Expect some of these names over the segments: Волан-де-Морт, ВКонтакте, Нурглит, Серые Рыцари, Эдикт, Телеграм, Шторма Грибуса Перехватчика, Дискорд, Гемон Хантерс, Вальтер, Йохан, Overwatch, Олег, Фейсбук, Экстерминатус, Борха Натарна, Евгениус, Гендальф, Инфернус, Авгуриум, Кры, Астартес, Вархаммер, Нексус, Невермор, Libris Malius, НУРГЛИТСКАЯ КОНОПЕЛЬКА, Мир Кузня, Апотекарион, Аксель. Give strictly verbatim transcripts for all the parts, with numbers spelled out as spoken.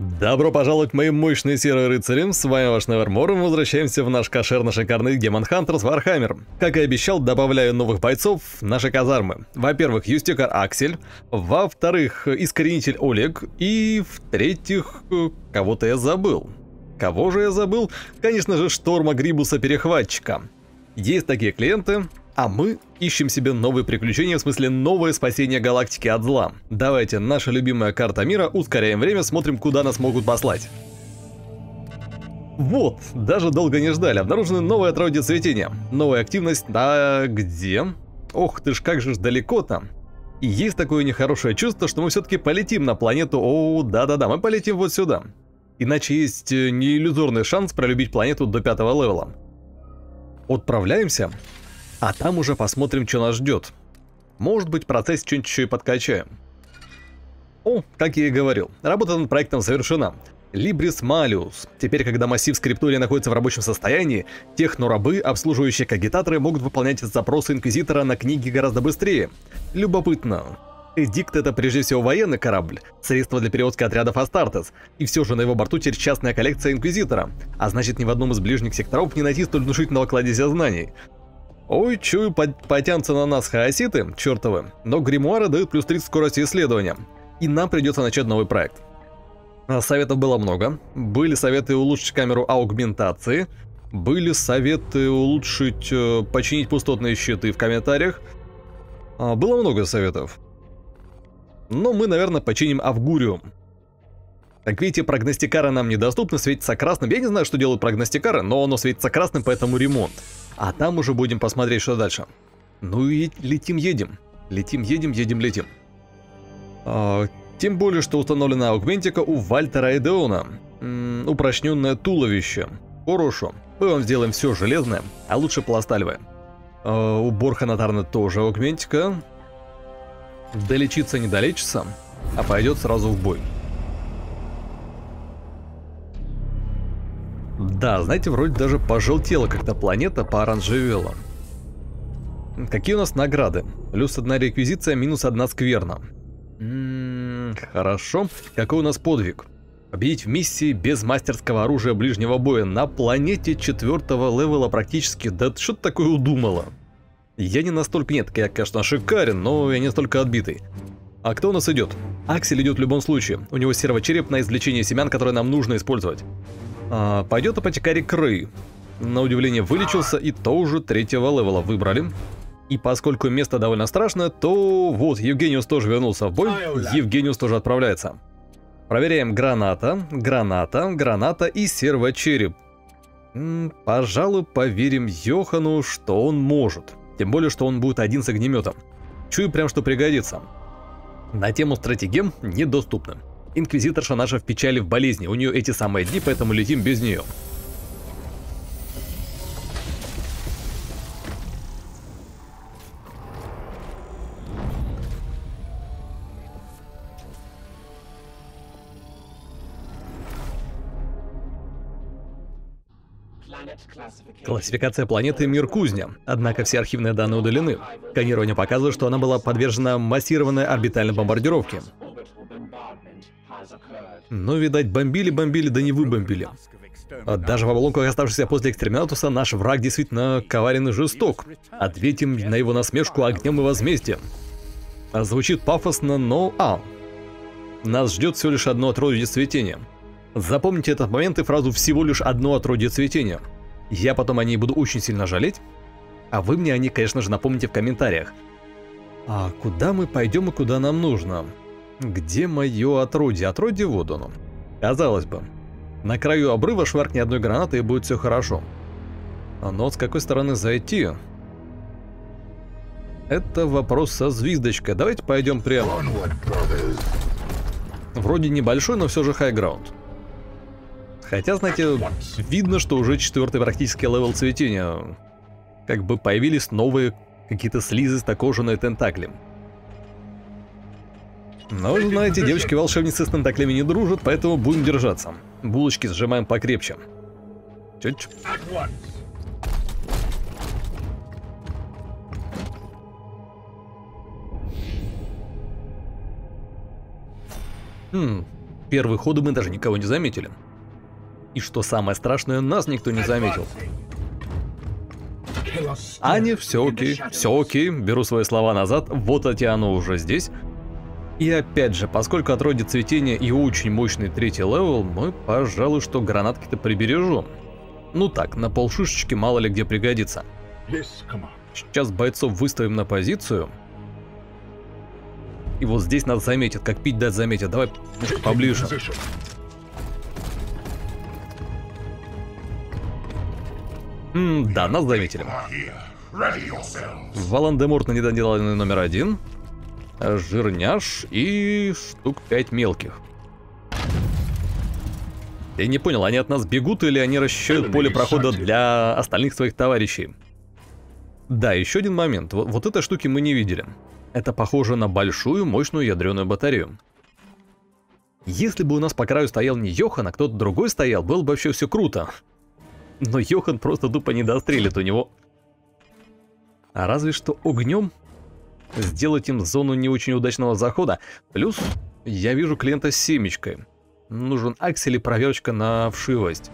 Добро пожаловать, мои мощные серые рыцари, с вами ваш Невермор, и мы возвращаемся в наш кошерно-шикарный Гемон Хантерс Вархаммер. Как и обещал, добавляю новых бойцов в наши казармы. Во-первых, юстикар Аксель, во-вторых, искоренитель Олег, и в-третьих, кого-то я забыл. Кого же я забыл? Конечно же, Шторма Грибуса Перехватчика. Есть такие клиенты, а мы ищем себе новые приключения, в смысле новое спасение галактики от зла. Давайте, наша любимая карта мира, ускоряем время, смотрим, куда нас могут послать. Вот, даже долго не ждали, обнаружены новые отродья цветения, новая активность, а где? Ох ты ж, как же ж далеко-то. И есть такое нехорошее чувство, что мы все-таки полетим на планету, о, да-да-да, мы полетим вот сюда. Иначе есть неиллюзорный шанс пролюбить планету до пятого левела. Отправляемся, а там уже посмотрим, что нас ждет. Может быть, процесс что-нибудь еще и подкачаем. О, как я и говорил, работа над проектом завершена. Libris Malius. Теперь, когда массив скриптурии находится в рабочем состоянии, технорабы, обслуживающие кагитаторы, могут выполнять запросы инквизитора на книги гораздо быстрее. Любопытно. Эдикт — это прежде всего военный корабль, средство для перевозки отрядов Астартес, и все же на его борту теперь частная коллекция инквизитора, а значит, ни в одном из ближних секторов не найти столь внушительного кладезя знаний. Ой, чую, потянутся на нас хаоситы, чертовы, но гримуары дают плюс тридцать скорости исследования, и нам придется начать новый проект. Советов было много, были советы улучшить камеру аугментации, были советы улучшить, починить пустотные щиты в комментариях, было много советов. Но мы, наверное, починим Авгуриум. Как видите, прогностикары нам недоступны, светится красным. Я не знаю, что делают прогностикары, но оно светится красным, поэтому ремонт. А там уже будем посмотреть, что дальше. Ну и летим, едем. Летим, едем, едем, летим. А, тем более, что установлена аугментика у Вальтера и Деона. М-м, упрочненное туловище. Хорошо. Мы вам сделаем все железное, а лучше пласталевое. А, у Борха Натарна тоже аугментика. Долечиться не долечится, а пойдет сразу в бой. Да, знаете, вроде даже пожелтела как-то планета, пооранжевела. Какие у нас награды? Плюс одна реквизиция, минус одна скверна. М-м-м, хорошо. Какой у нас подвиг? Победить в миссии без мастерского оружия ближнего боя на планете четвертого левела практически. Да что ты такое удумала? Я не настолько, нет, я, конечно, шикарен, но я не настолько отбитый. А кто у нас идет? Аксель идет в любом случае. У него сервочереп на извлечение семян, которые нам нужно использовать. А, пойдет апотекарий Кры. На удивление вылечился, и тоже третьего левела выбрали. И поскольку место довольно страшное, то вот Евгениус тоже вернулся в бой. Евгениус тоже отправляется. Проверяем граната, граната, граната и сервочереп. М-м, пожалуй, поверим Йохану, что он может. Тем более, что он будет один с огнеметом. Чую прям, что пригодится. На тему стратегем недоступна. Инквизиторша наша в печали, в болезни. У нее эти самые дни, поэтому летим без нее. Классификация планеты Мир Кузня, однако все архивные данные удалены. Сканирование показывает, что она была подвержена массированной орбитальной бомбардировке. Но, видать, бомбили-бомбили, да не выбомбили. Даже в обломках, оставшихся после Экстерминатуса, наш враг действительно коварен и жесток. Ответим на его насмешку огнем и возмездием. Звучит пафосно, но... А! Нас ждет всего лишь одно отродье цветения. Запомните этот момент и фразу «всего лишь одно отродье цветения». Я потом о ней буду очень сильно жалеть, а вы мне о ней, конечно же, напомните в комментариях. А куда мы пойдем и куда нам нужно? Где мое отродье? Отродье вот оно. Казалось бы. На краю обрыва шваркни одной гранаты, и будет все хорошо. Но с какой стороны зайти? Это вопрос со звездочкой. Давайте пойдем прямо. Вроде небольшой, но все же хайграунд. Хотя, знаете, видно, что уже четвертый практически левел цветения. Как бы появились новые какие-то слизы с такоженные тентакли. Но, знаете, девочки-волшебницы с тентаклями не дружат, поэтому будем держаться. Булочки сжимаем покрепче. Чуть-чуть. Хм... первые ходы мы даже никого не заметили. И что самое страшное, нас никто не заметил. Аня, все окей, все окей, беру свои слова назад, вот Атиана уже здесь. И опять же, поскольку отродье цветения и очень мощный третий левел, мы, пожалуй, что гранатки-то прибережем. Ну так, на полшишечки мало ли где пригодится. Сейчас бойцов выставим на позицию. И вот здесь нас заметят, как пить дать заметят. Давай поближе. М да, нас заметили. Волан-де-Морт на недоделанный номер один. Жирняш и штук пять мелких. Я не понял, они от нас бегут или они расчищают поле прохода для остальных своих товарищей? Да, еще один момент. Вот, вот этой штуки мы не видели. Это похоже на большую, мощную ядреную батарею. Если бы у нас по краю стоял не Йохан, а кто-то другой стоял, было бы вообще все круто. Но Йохан просто тупо не дострелит у него. А разве что огнем сделать им зону не очень удачного захода. Плюс я вижу клиента с семечкой. Нужен аксель и проверочка на вшивость.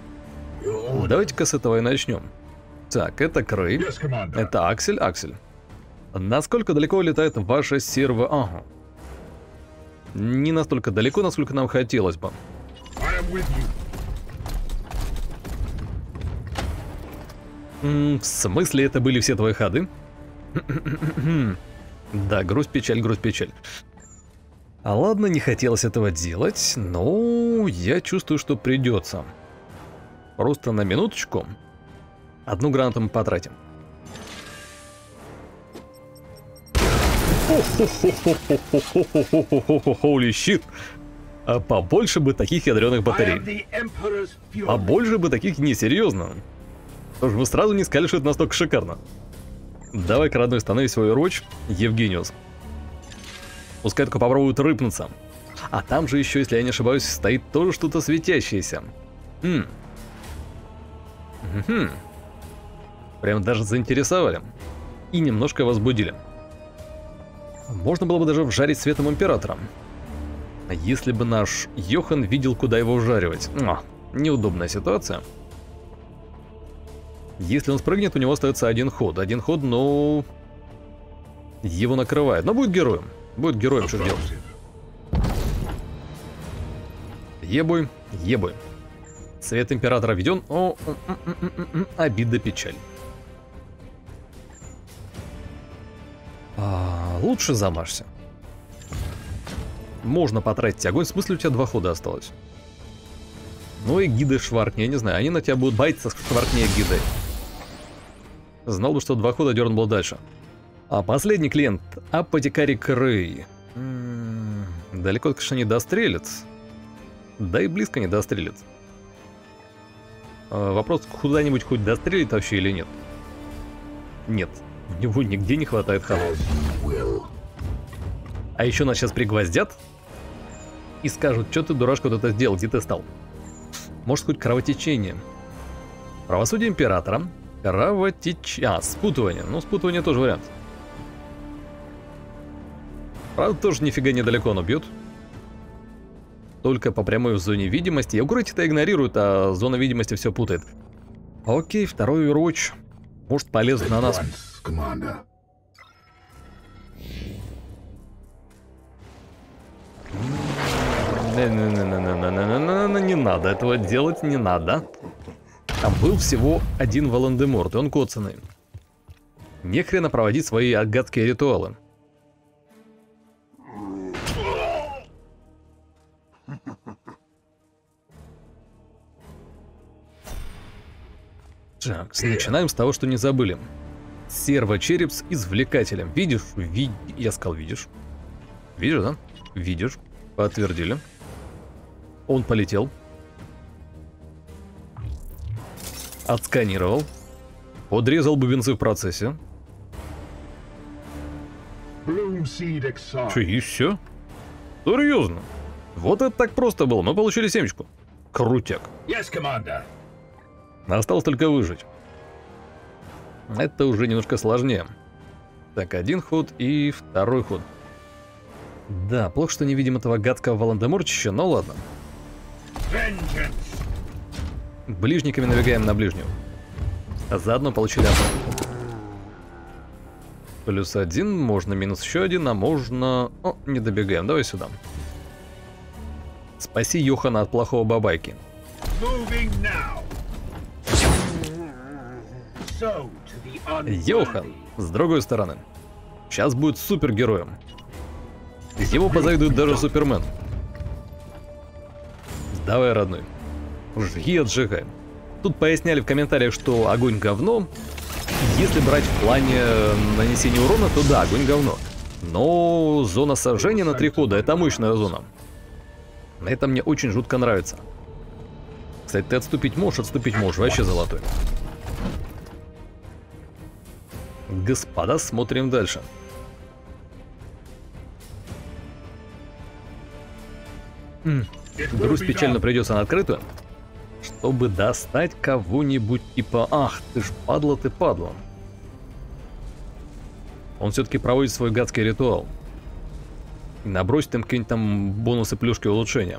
Давайте-ка с этого и начнем. Так, это Кры. Это Аксель, Аксель. Насколько далеко летает ваша серва? Ага. Не настолько далеко, насколько нам хотелось бы. М-м, в смысле, это были все твои ходы? Да, грусть, печаль, грусть, печаль. А ладно, не хотелось этого делать, но я чувствую, что придется. Просто на минуточку. Одну гранату мы потратим. Holy shit! А побольше бы таких ядреных батарей. Побольше бы таких несерьезно. Потому что вы сразу не сказали, что это настолько шикарно. Давай-ка, родной, становись свою рочь, Евгениус. Пускай только попробуют рыпнуться. А там же еще, если я не ошибаюсь, стоит тоже что-то светящееся. Хм. Хм. Прям даже заинтересовали. И немножко возбудили. Можно было бы даже вжарить светом императора. Если бы наш Йохан видел, куда его вжаривать. О, неудобная ситуация. Если он спрыгнет, у него остается один ход. Один ход, но... Его накрывает. Но будет героем. Будет героем, что делать. Ебой, ебой. Цвет императора введен. О, обида, печаль. А, лучше замажься. Можно потратить огонь. В смысле, у тебя два хода осталось. Ну и гиды шваркни, я не знаю. Они на тебя будут байтиться, шваркни гиды. Знал бы, что два хода дернул был дальше. А последний клиент – Апотекарий Кры. Далеко, конечно, не дострелит. Да и близко не дострелит. А, вопрос, куда-нибудь хоть дострелит вообще или нет? Нет, у него нигде не хватает ходов. А еще нас сейчас пригвоздят и скажут, что ты, дурашка, вот это сделал, где ты стал. Может, хоть кровотечение. Правосудие императора. Кровотечение. А, спутывание. Ну, спутывание тоже вариант. Правда, тоже нифига недалеко он бьет. Только по прямой в зоне видимости. Я вроде-то игнорирует, а зона видимости все путает. Окей, второй уроч. Может, полезут на нас. Не надо этого делать, не надо. Там был всего один Волан-де-Морт, и он коцаный. Нехрена проводить свои гадкие ритуалы. Так, начинаем с того, что не забыли. Сервочереп с извлекателем. Видишь? Ви... Я сказал, видишь. Видишь, да? Видишь. Подтвердили. Он полетел. Отсканировал. Подрезал бубенцы в процессе. Че, и все? Серьезно? Вот это так просто было. Мы получили семечку. Крутяк. Yes, команда. Осталось только выжить. Это уже немножко сложнее. Так, один ход и второй ход. Да, плохо, что не видим этого гадкого Волан-де-Мортча, но ладно. Ближниками набегаем на ближнего. А заодно получили обратку. Плюс один, можно минус еще один, а можно... О, не добегаем, давай сюда. Спаси Йохана от плохого бабайки. Йохан, с другой стороны, сейчас будет супергероем. Его позавидует даже Супермен. Давай, родной, жги, отжигай. Тут поясняли в комментариях, что огонь говно. Если брать в плане нанесения урона, то да, огонь говно. Но зона сожжения на три хода — это мощная зона. Это мне очень жутко нравится. Кстати, ты отступить можешь, отступить можешь, вообще золотой. Господа, смотрим дальше. М-м. Груз печально придется на открытую, чтобы достать кого-нибудь типа... Ах, ты ж падла, ты падла. Он все-таки проводит свой гадский ритуал. И набросит им какие-нибудь там бонусы, плюшки, улучшения.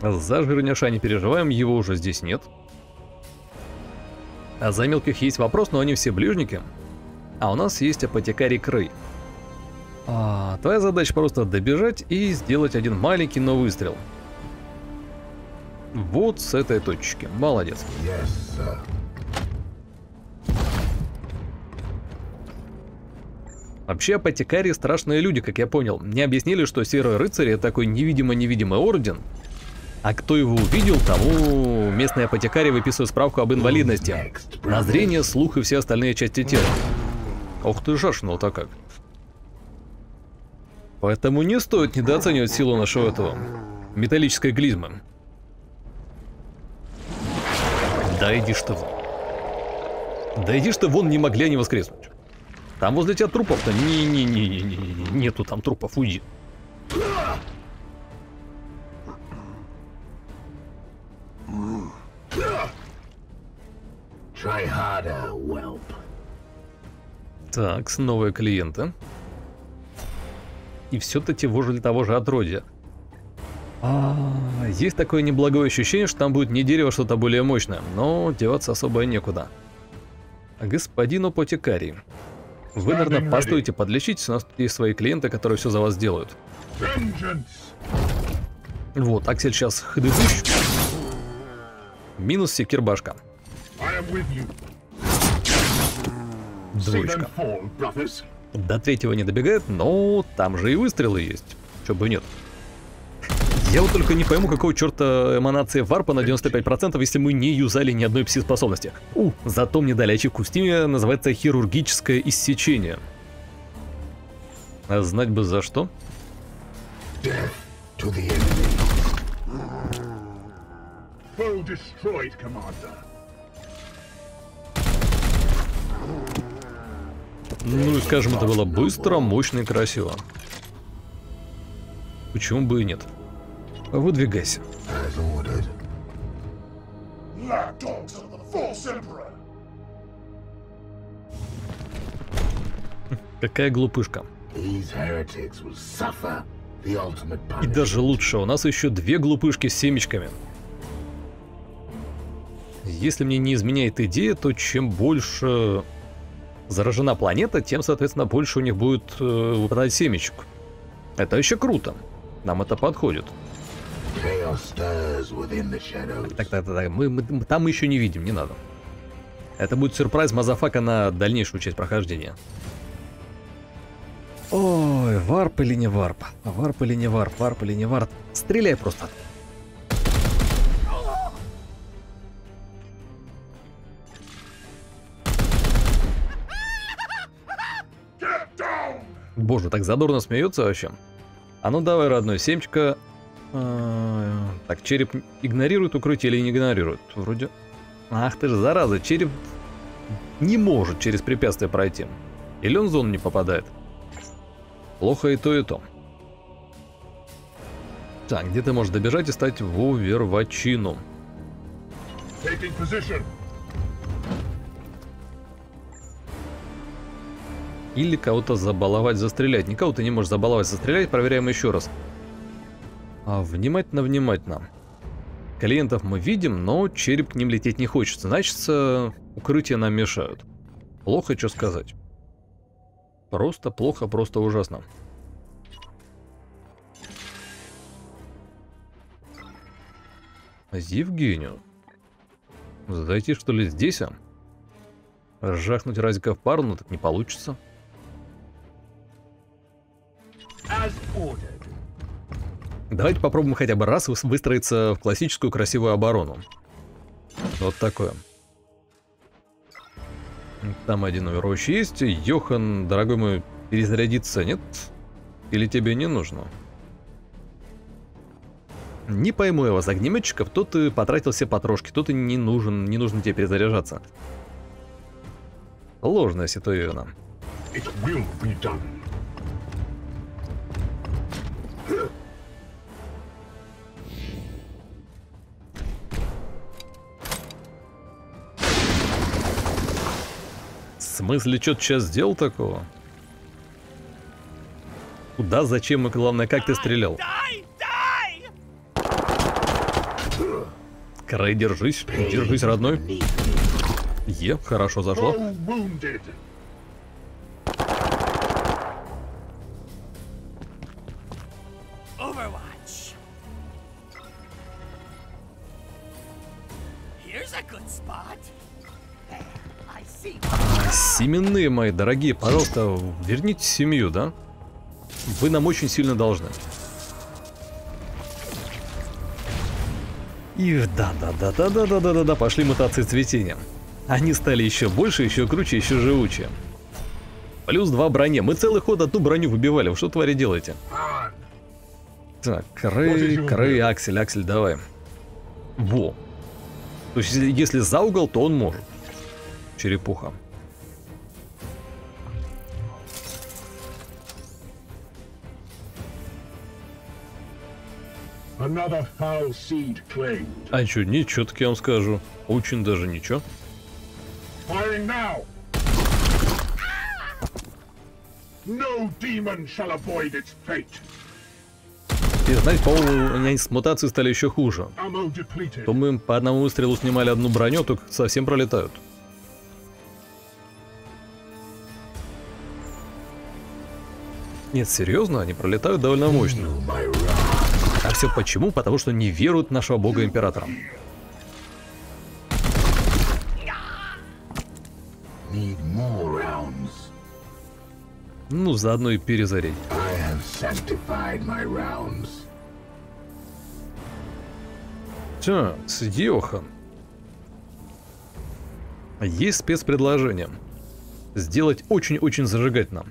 За жирняша не переживаем, его уже здесь нет. А за мелких есть вопрос, но они все ближники. А у нас есть апотекарий Кры. А, твоя задача просто добежать и сделать один маленький, но выстрел. Вот с этой точки. Молодец. Yes, Вообще, апотекарии страшные люди, как я понял. Мне объяснили, что серые рыцари — это такой невидимо-невидимый орден. А кто его увидел, тому местные апотекарии выписывают справку об инвалидности. На зрение, слух и все остальные части тела. Ох ты жашнул-то как. Поэтому не стоит недооценивать силу нашего этого металлической глизмы. Да иди ж ты вон. Да иди ж ты вон, не могли они воскреснуть. Там возле тебя трупов-то не-не-не-не-не-не. Нету там трупов, уйди. Так, новые клиенты. И все-таки вожили того же отродья. А -а -а, есть такое неблагое ощущение, что там будет не дерево, а что-то более мощное. Но деваться особо некуда. Господин апотекарий, вы, наверное, постойте подлечитесь. У нас есть свои клиенты, которые все за вас делают. Вот, Аксель сейчас хыдыдыщ. Минус секирбашка. Двоечка. До третьего не добегает, но там же и выстрелы есть. Чё бы нет. Я вот только не пойму, какого черта эманация варпа на девяносто пять процентов, если мы не юзали ни одной пси-способности. У, зато мне дали ачивку в стиме, называется хирургическое иссечение. А знать бы за что. Ну и скажем, это было быстро, мощно и красиво. Почему бы и нет? Выдвигайся. Какая глупышка. И даже лучше, у нас еще две глупышки с семечками. Если мне не изменяет идея, то чем больше заражена планета, тем, соответственно, больше у них будет э, выпадать семечек. Это еще круто. Нам это подходит. Так, так, так, мы, мы, мы там еще не видим, не надо. Это будет сюрприз мазафака на дальнейшую часть прохождения. Ой, варп или не варп? Варп или не варп? Варп или не варп? Стреляй просто. Боже, так задорно смеется вообще. А ну давай, родной, семечко. А-а-а. Так, череп игнорирует укрытие или не игнорирует? Вроде... Ах ты же, зараза, череп не может через препятствие пройти. Или он в зону не попадает. Плохо и то, и то. Так, где ты можешь добежать и стать вувервачину? Taking position. Или кого-то забаловать, застрелять. Никого ты не можешь забаловать, застрелять. Проверяем еще раз. А, внимательно, внимательно. Клиентов мы видим, но череп к ним лететь не хочется. Значит, укрытия нам мешают. Плохо, что сказать. Просто плохо, просто ужасно. Евгению. Зайти, что ли, здесь? А? Жахнуть разика в пару, но так не получится. Давайте попробуем хотя бы раз выстроиться в классическую красивую оборону. Вот такое. Там один уверующий есть. Йохан, дорогой мой, перезарядиться нет? Или тебе не нужно? Не пойму я вас, огнеметчиков, то ты потратил все потрошки, то ты не нужен, не нужно тебе перезаряжаться. Ложная ситуация. В смысле, что ты сейчас сделал такого? Куда, зачем и главное, как ты стрелял? Край, держись, держись, родной. Е, хорошо зашло. Семенные мои дорогие, пожалуйста, верните семью, да? Вы нам очень сильно должны. И да-да-да-да-да-да-да-да, пошли мутации цветения. Они стали еще больше, еще круче, еще живучее. Плюс два броне. Мы целый ход одну броню выбивали. Вы что, твари, делаете? Так, Кры, Кры, Аксель, Аксель, давай. Во. То есть, если за угол, то он может. Черепуха. А чё, ничего, так я вам скажу. Очень даже ничего. И знаете, по-моему, у меня с мутацией стали еще хуже. То мы по одному выстрелу снимали одну броню, только совсем пролетают. Нет, серьезно, они пролетают довольно мощно. А все почему? Потому что не веруют в нашего бога императора. Ну, заодно и перезарядить. Так, с Йохан. Есть спецпредложение. Сделать очень-очень зажигательно.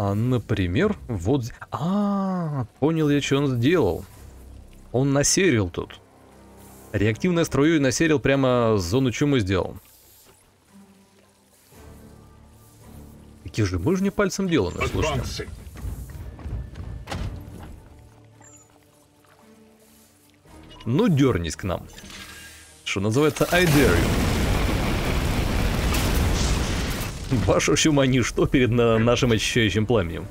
А, например, вот... А, понял я, что он сделал. Он насерил тут. Реактивной струей насерил, прямо зону чумы сделал. Какие же мы же не пальцем деланы, слушайте. Ну, дернись к нам. Что называется, I dare you. Ваша чума ничто перед на нашим очищающим пламенем.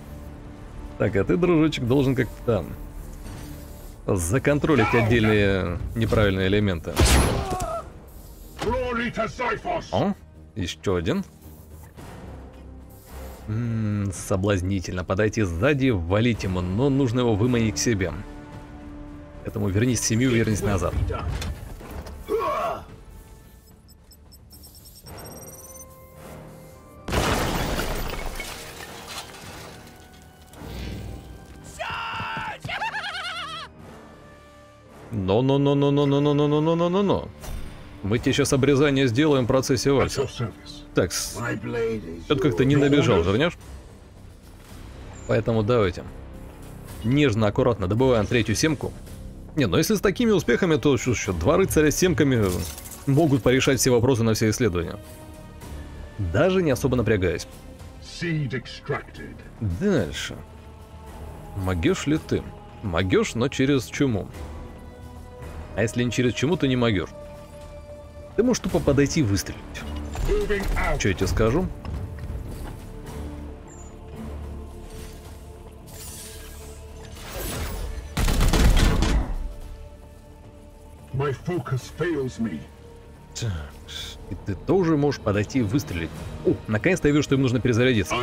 Так, а ты, дружочек, должен как-то там законтролить отдельные неправильные элементы. О, еще один. Ммм, соблазнительно. Подойти сзади, валить ему, но нужно его выманить к себе. Поэтому вернись в семью, вернись назад. Но-но-но-но-но-но-но-но-но-но-но-но. Мы тебе сейчас обрезание сделаем в процессе вальса. Так, что-то как-то не добежал, вернешь? Поэтому давайте. Нежно, аккуратно добываем третью семку. Не, ну если с такими успехами, то еще два рыцаря с семками могут порешать все вопросы на все исследования. Даже не особо напрягаясь. Дальше. Могешь ли ты? Могешь, но через чуму. А если не через чуму, то не могешь. Ты можешь тупо подойти и выстрелить. Что я тебе скажу? My focus fails me. И ты тоже можешь подойти и выстрелить. О, наконец-то я вижу, что им нужно перезарядиться.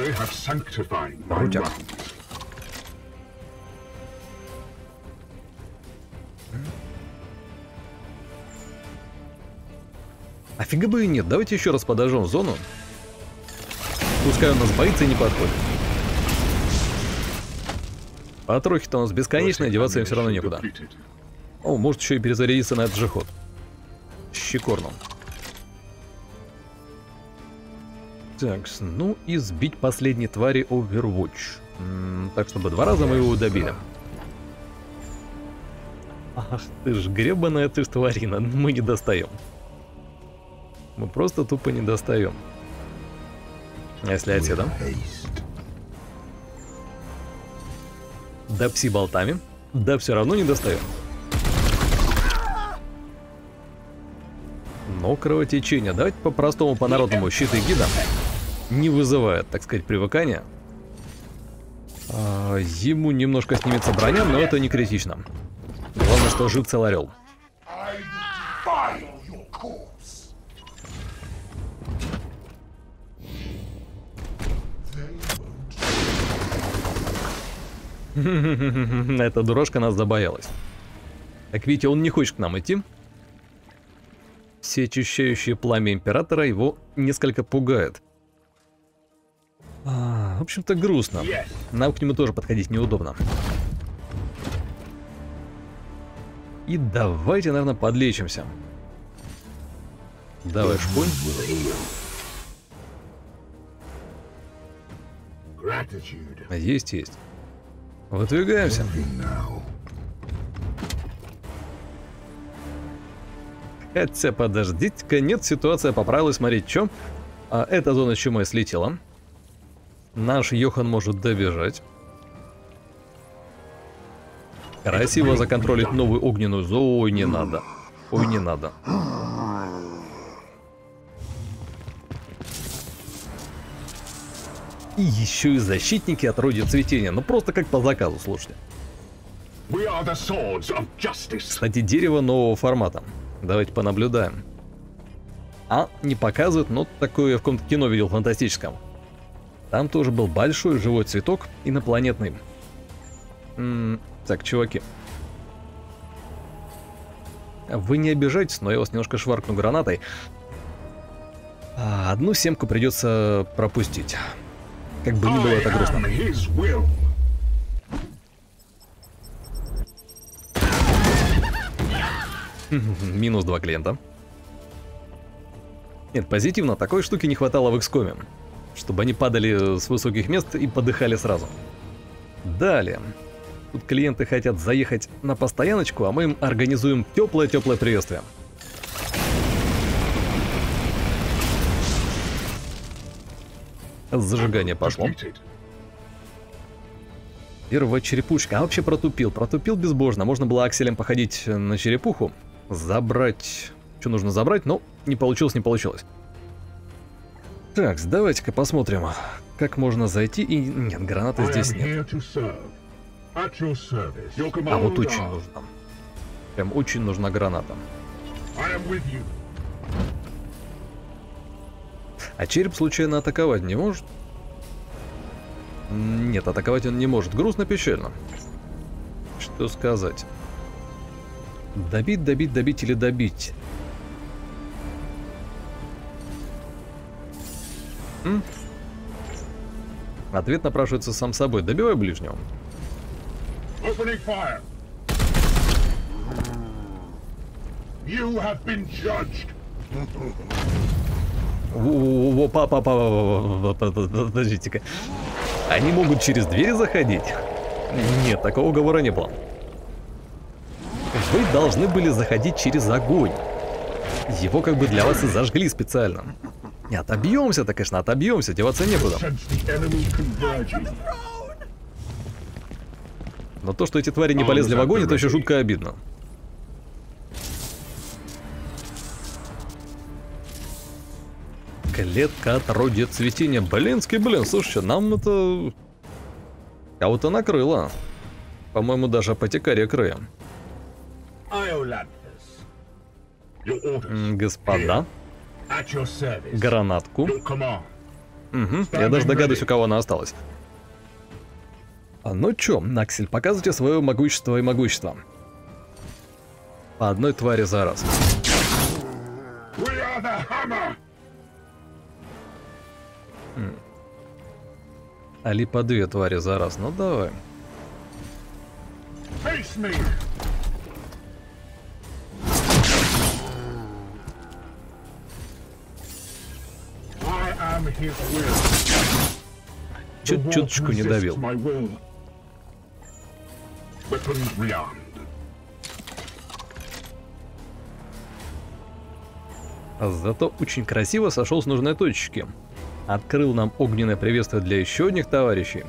Крутяк. Офига бы и нет. Давайте еще раз подожжем зону. Пускай он нас боится и не подходит. Потрохи-то у нас бесконечные, деваться им все равно некуда. О, может еще и перезарядиться на этот же ход. Щекорно. Так, ну и сбить последней твари Overwatch. М-м, так, чтобы два раза мы его добили. Ах ты ж гребаная ты ж тварина, мы не достаем. Мы просто тупо не достаем. А если отсюда? Да пси болтами. Да все равно не достаем. Но кровотечение, давайте по-простому, по-народному, щиты гида не вызывает, так сказать, привыкания. А, ему немножко снимется броня, но это не критично. Главное, что жив целый орел. Эта дурашка нас забоялась. Так, видите, он не хочет к нам идти. Всеочищающее пламя императора его несколько пугает. А, в общем-то, грустно. Нам к нему тоже подходить неудобно. И давайте, наверное, подлечимся. Давай, шпунь. Есть, есть. Выдвигаемся. Хотя, подождите-ка, нет, ситуация поправилась, смотрите, что. А, эта зона с чумой слетела. Наш Йохан может добежать. Красиво законтролить новую огненную зону. Ой, не надо. Ой, не надо. И еще и защитники от роди цветения. Ну просто как по заказу, слушайте. Кстати, дерево нового формата. Давайте понаблюдаем. А, не показывают, но такое я в каком-то кино видел фантастическом. Там тоже был большой живой цветок, инопланетный. М-м, так, чуваки. Вы не обижайтесь, но я вас немножко шваркну гранатой. А, одну семку придется пропустить. Как бы ни было, это грустно. Минус два клиента. Нет, позитивно, такой штуки не хватало в экс коме, чтобы они падали с высоких мест и подыхали сразу. Далее. Тут клиенты хотят заехать на постояночку, а мы им организуем теплое-теплое приветствие. Зажигание пошло. Первая черепушка. А вообще протупил. Протупил безбожно. Можно было акселем походить на черепуху. Забрать. Что нужно забрать? Но не получилось, не получилось. Так, давайте-ка посмотрим, как можно зайти. И нет, гранаты здесь нет. А вот очень нужно. Прям очень нужна граната. А череп случайно атаковать не может? Нет, атаковать он не может. Грустно, печально. Что сказать? Добить, добить, добить или добить? М? Ответ напрашивается сам собой. Добивай ближнего. Во, папа, папа, подождите-ка. Они могут через двери заходить? Нет, такого уговора не было. Вы должны были заходить через огонь. Его как бы для вас и зажгли специально. Не отобьемся-то, конечно, отобьемся, деваться некуда. Но то, что эти твари не полезли в огонь, это еще жутко обидно. Клетка отродья цветения. Блинский, блин, слушайте, нам это... Кого-то накрыло. По-моему, даже апотекария Кры. Господа. Гранатку. Угу. Я даже догадываюсь, у кого она осталась. А ну чё, Аксель, показывайте свое могущество и могущество. По одной твари за раз. Али по две твари за раз. Ну давай. Чуть-чуточку не давил. Зато очень красиво сошел с нужной точки. Открыл нам огненное приветствие для еще одних товарищей.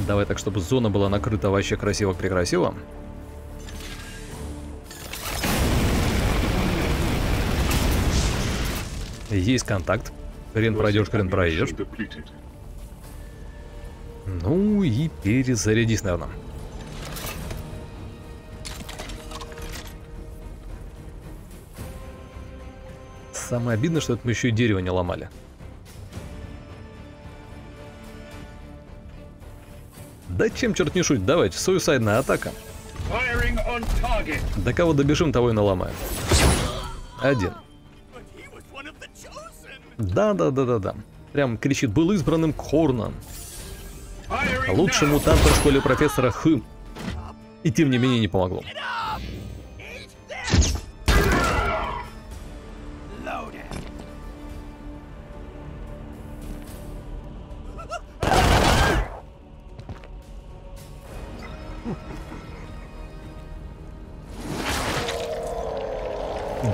Давай так, чтобы зона была накрыта вообще красиво-прекрасиво. Есть контакт. Хрен пройдешь, хрен проедешь. Ну и перезарядись, наверное. Самое обидное, что это мы еще и дерево не ломали. Да чем черт не шутит, давайте, суисайдная атака. До кого добежим, того и наломаем. Один. Да-да-да-да-да. Прям кричит, был избранным Хорном. Лучший мутант в школе профессора Хым. И тем не менее не помогло.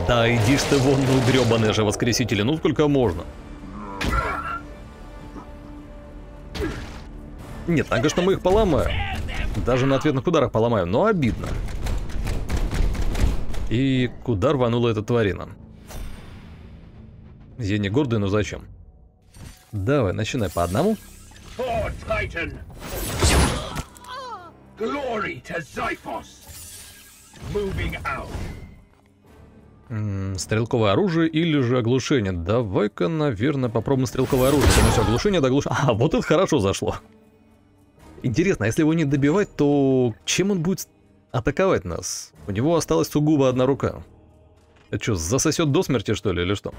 Да иди ж ты вон, ну гребаные же воскресители, ну сколько можно. Нет, так, конечно, мы их поломаем. Даже на ответных ударах поломаем, но обидно. И куда рванула эта тварина? Я не гордый, но зачем? Давай, начинай по одному. Стрелковое оружие или же оглушение? Давай-ка, наверное, попробуем стрелковое оружие. Ну все, оглушение, да оглушение. А, вот это хорошо зашло. Интересно, а если его не добивать, то чем он будет атаковать нас? У него осталась сугубо одна рука. Это что, засосет до смерти, что ли, или что?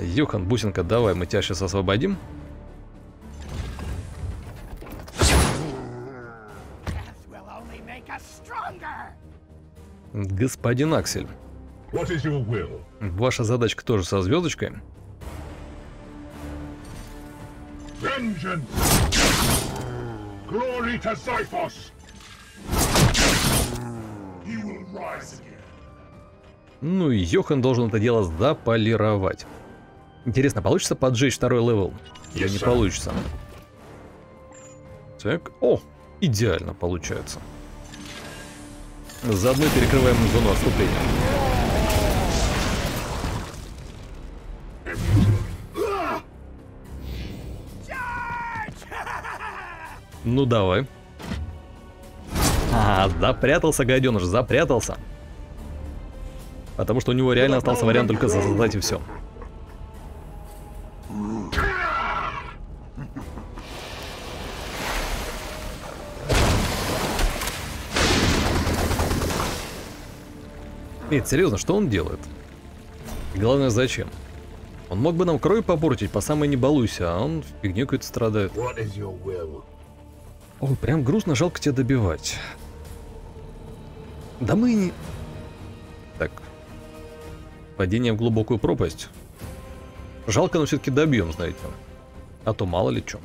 Йохан, бусинка, давай, мы тебя сейчас освободим. Господин Аксель, ваша задачка тоже со звездочкой. Ну и Йохан должен это дело заполировать. Интересно, получится поджечь второй левел? Или не получится? Так, о, идеально получается. Заодно перекрываем зону отступления. Ну давай. А, запрятался гаденыш, запрятался. Потому что у него реально остался вариант только создать и все. Нет, серьезно, что он делает? И главное, зачем? Он мог бы нам кровь попортить, по самой не балуйся, а он фигню какой-то страдает. Ой, прям грустно, жалко тебя добивать. Да мы не... Так. Падение в глубокую пропасть. Жалко, но все-таки добьем, знаете. А то мало ли что.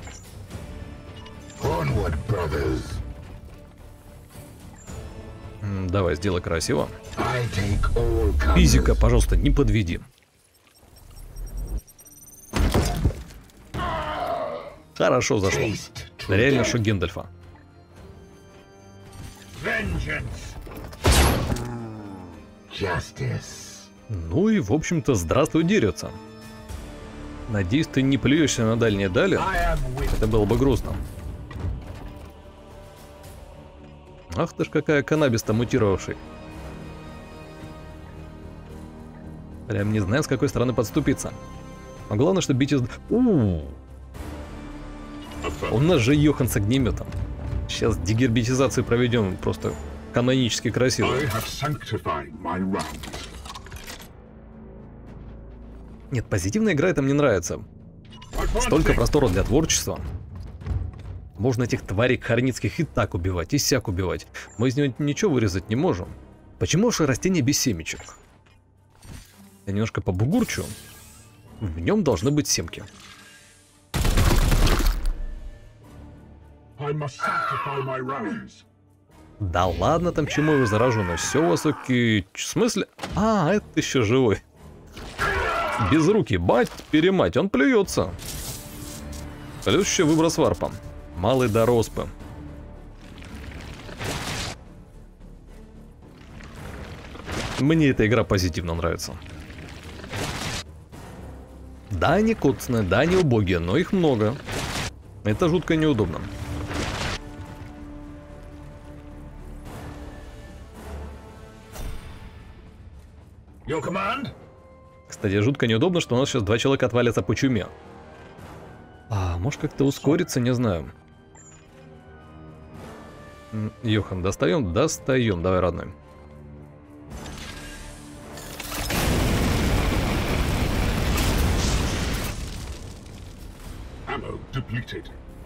Давай, сделай красиво. Физика, пожалуйста, не подведи. Хорошо зашло. Реально, что Гендальфа. Ну и, в общем-то, здравствуй, дерется. Надеюсь, ты не плюешься на дальние дали. Это было бы грустно. Ах ты ж какая каннабис-то мутировавший. Прям не знаю, с какой стороны подступиться. Но главное, что бить из... У-у-у. У нас же Йохан с огнеметом. Сейчас дегербетизацию проведем просто канонически красиво. Нет, позитивная игра это мне нравится. Столько простора для творчества. Можно этих тварей харницких и так убивать, и сяк убивать. Мы из него ничего вырезать не можем. Почему же растение без семечек? Я немножко побугурчу. В нем должны быть семки. Да ладно там, чему его заражено? Все высокий... В смысле? А, это еще живой. Без руки, бать-перемать, он плюется. Плюс еще выброс варпа. Малый до роспы. Мне эта игра позитивно нравится. Да, они коцные, да, они убогие, но их много. Это жутко неудобно. Кстати, жутко неудобно, что у нас сейчас два человека отвалятся по чуме. А, может как-то ускориться, не знаю. Йохан, достаем, достаем, давай, родной.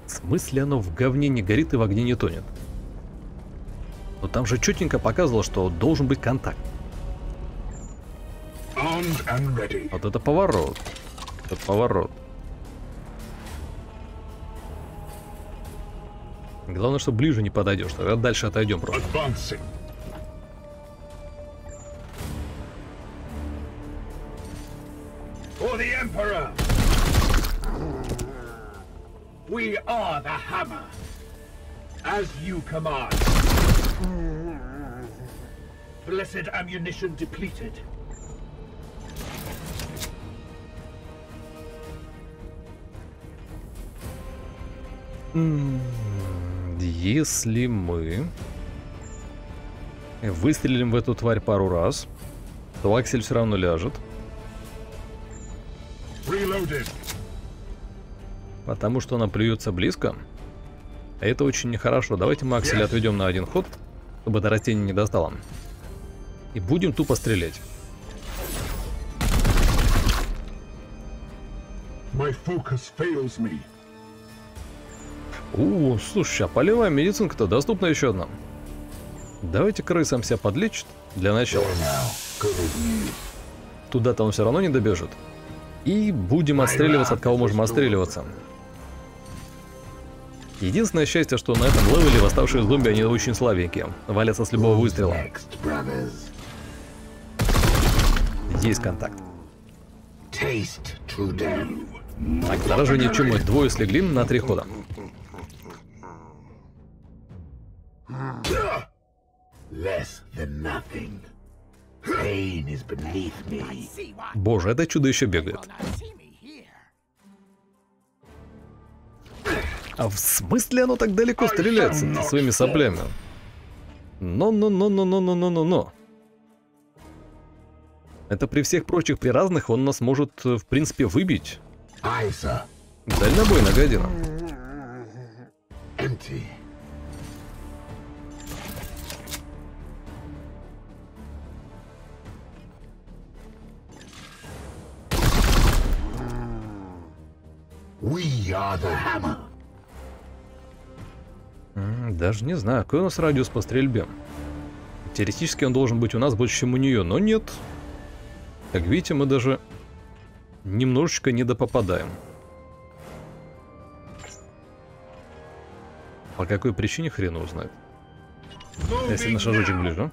В смысле оно в говне не горит и в огне не тонет? Но там же четенько показывало, что должен быть контакт. Вот это поворот. Это поворот. Главное, что ближе не подойдешь. Тогда дальше отойдем просто. Advancing. For the Emperor. We are the hammer. As you command. Blessed ammunition depleted. Если мы выстрелим в эту тварь пару раз, то Аксель все равно ляжет. Reloaded. Потому что она плюется близко. Это очень нехорошо. Давайте мы Акселя yes. отведем на один ход, чтобы это растение не достало. И будем тупо стрелять. My focus fails me. У, слушай, а полевая медицинка-то доступна еще одна. Давайте крысам себя подлечит для начала. Туда-то он все равно не добежит. И будем отстреливаться, от кого можем отстреливаться. Единственное счастье, что на этом левеле восставшие зомби, они очень слабенькие. Валятся с любого выстрела. Есть контакт. Так, заражение чумы. Двое слегли на три хода. Боже, это чудо еще бегает. А в смысле оно так далеко стреляется со своими соплями? Но-но-но-но-но-но-но-но-но. Это при всех прочих, при разных, он нас может, в принципе, выбить. Дальнобойная гадина. We are the hammer. Даже не знаю, какой у нас радиус по стрельбе. Теоретически он должен быть у нас больше, чем у нее, но нет. Как видите, мы даже немножечко недопопадаем. По какой причине хрен узнает. Если на шажочек ближе.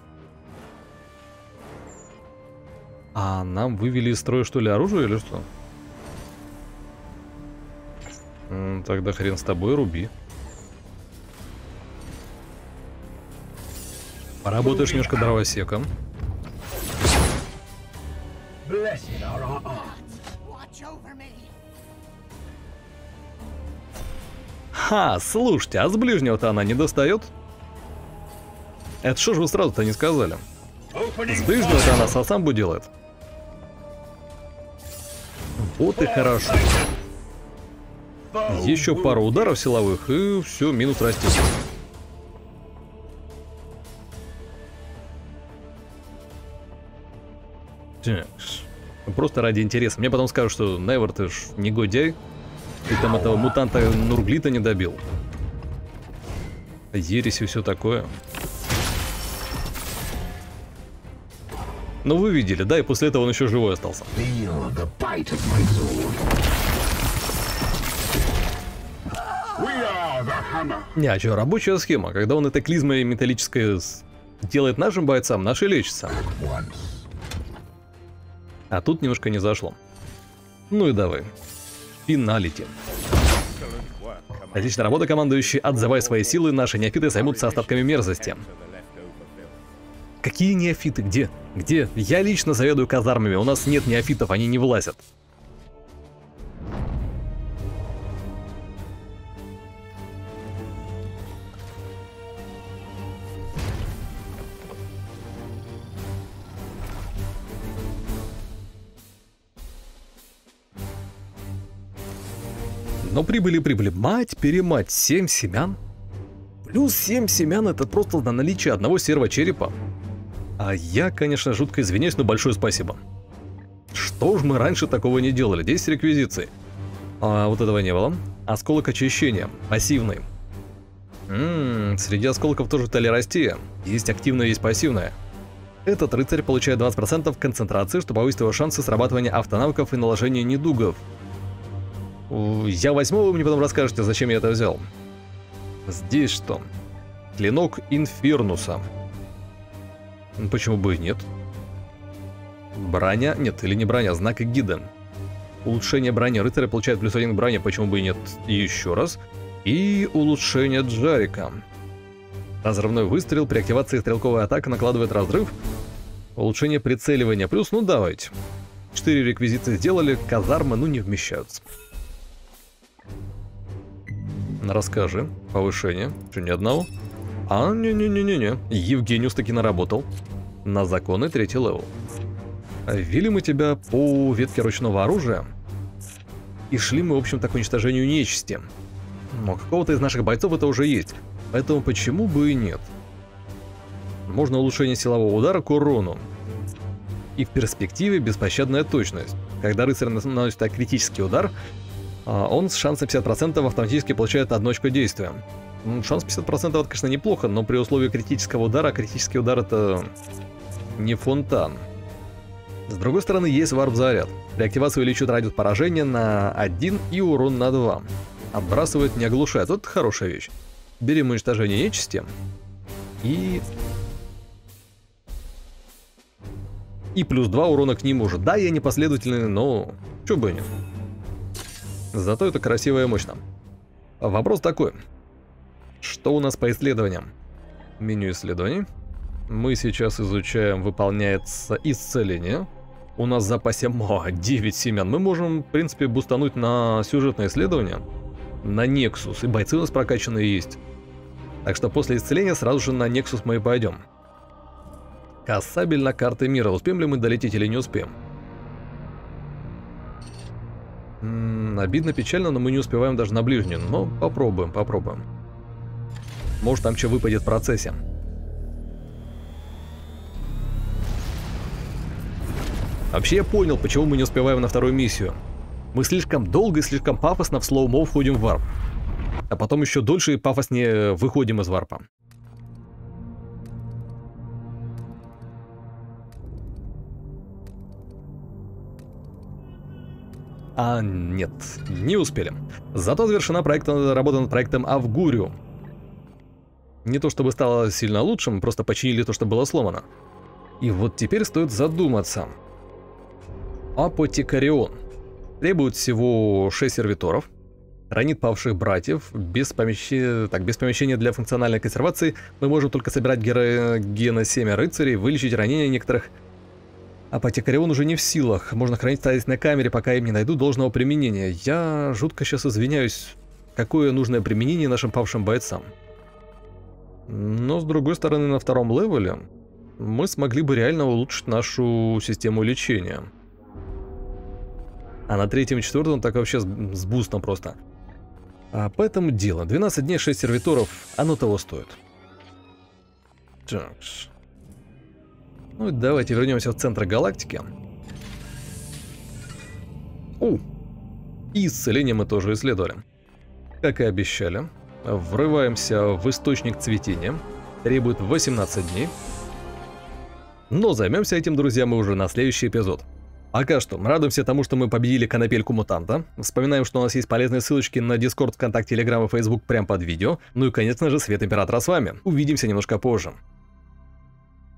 А нам вывели из строя, что ли, оружие или что? Тогда хрен с тобой, руби. Поработаешь немножко дровосеком. Blessed are our odds. Watch over me. Ха, слушайте, а с ближнего-то она не достает? Это что же вы сразу-то не сказали? С ближнего-то она сосамбу делает. Вот и хорошо. Еще пару ударов силовых, и все, минус растет. Так. Просто ради интереса. Мне потом скажут, что Невер, ты ж негодяй. Ты там этого мутанта Нурглита не добил. Ересь и все такое. Ну вы видели, да, и после этого он еще живой остался. Не, а что, рабочая схема. Когда он это клизмой металлическое делает нашим бойцам, наши лечатся. А тут немножко не зашло. Ну и давай. Финалити. Отличная работа, командующий. Отзывай свои силы, наши неофиты займутся остатками мерзости. Какие неофиты? Где? Где? Я лично заведую казармами. У нас нет неофитов, они не влазят. Но прибыли, прибыли. Мать-перемать, семь семян. Плюс семь семян это просто на наличие одного серого черепа. А я, конечно, жутко извиняюсь, но большое спасибо. Что ж мы раньше такого не делали? десять реквизиций. А вот этого не было. Осколок очищения. Пассивный. Ммм, среди осколков тоже толерастия. Есть активное, есть пассивное. Этот рыцарь получает двадцать процентов концентрации, что повысит его шансы срабатывания автонавков и наложения недугов. Я возьму, вы мне потом расскажете, зачем я это взял. Здесь что? Клинок Инфернуса. Почему бы и нет? Броня? Нет, или не броня, знак эгиды. Улучшение брони рыцаря получает плюс один к броне, почему бы и нет? И еще раз. И улучшение Джарика. Разрывной выстрел при активации стрелковой атаки накладывает разрыв. Улучшение прицеливания плюс, ну давайте. Четыре реквизиции сделали, казармы ну не вмещаются. Расскажи. Повышение. Что, ни одного? А, не-не-не-не-не. Евгениус таки наработал. На законы третий левел. Вели мы тебя по ветке ручного оружия. И шли мы, в общем-то, к уничтожению нечисти. Но какого-то из наших бойцов это уже есть. Поэтому почему бы и нет? Можно улучшение силового удара к урону. И в перспективе беспощадная точность. Когда рыцарь наносит критический удар... Он с шансом пятьдесят процентов автоматически получает одну очку действия. Шанс пятьдесят процентов это, конечно, неплохо, но при условии критического удара, критический удар это не фонтан. С другой стороны, есть варп-заряд. При активации увеличивает радиус поражения на один и урон на два. Отбрасывает, не оглушает. Вот это хорошая вещь. Берем уничтожение нечисти. И... И плюс два урона к ним уже. Да, я не последовательный, но... Чё бы и нет. Зато это красиво и мощно. Вопрос такой. Что у нас по исследованиям? Меню исследований. Мы сейчас изучаем, выполняется исцеление. У нас в запасе о, девять семян. Мы можем, в принципе, бустануть на сюжетное исследование. На Нексус. И бойцы у нас прокачанные есть. Так что после исцеления сразу же на Нексус мы и пойдем. Касабельно карты мира. Успеем ли мы долететь или не успеем? Обидно, печально, но мы не успеваем даже на ближнюю. Но попробуем, попробуем. Может, там что выпадет в процессе. Вообще, я понял, почему мы не успеваем на вторую миссию. Мы слишком долго и слишком пафосно в слоумо входим в варп. А потом еще дольше и пафоснее выходим из варпа. А нет, не успели. Зато завершена проекта, работа над проектом Авгуриум. Не то чтобы стало сильно лучшим, просто починили то, что было сломано. И вот теперь стоит задуматься. Апотекарион. Требует всего шесть сервиторов. Хранит павших братьев. Без, помещ... так, без помещения для функциональной консервации мы можем только собирать геро... гена семя рыцарей, вылечить ранения некоторых... Апотекарион уже не в силах. Можно хранить ставить на камере, пока им не найду должного применения. Я жутко сейчас извиняюсь, какое нужное применение нашим павшим бойцам. Но с другой стороны, на втором левеле мы смогли бы реально улучшить нашу систему лечения. А на третьем и четвертом так вообще с, с бустом просто. А поэтому дело. двенадцать дней, шесть сервиторов. Оно того стоит. Так. Ну и давайте вернемся в центр галактики. О! И исцеление мы тоже исследовали. Как и обещали. Врываемся в источник цветения. Требует восемнадцать дней. Но займемся этим, друзья, мы уже на следующий эпизод. Пока что радуемся тому, что мы победили конопельку мутанта. Вспоминаем, что у нас есть полезные ссылочки на Дискорд, ВКонтакте, Телеграм и Фейсбук прямо под видео. Ну и, конечно же, Свет Императора с вами. Увидимся немножко позже.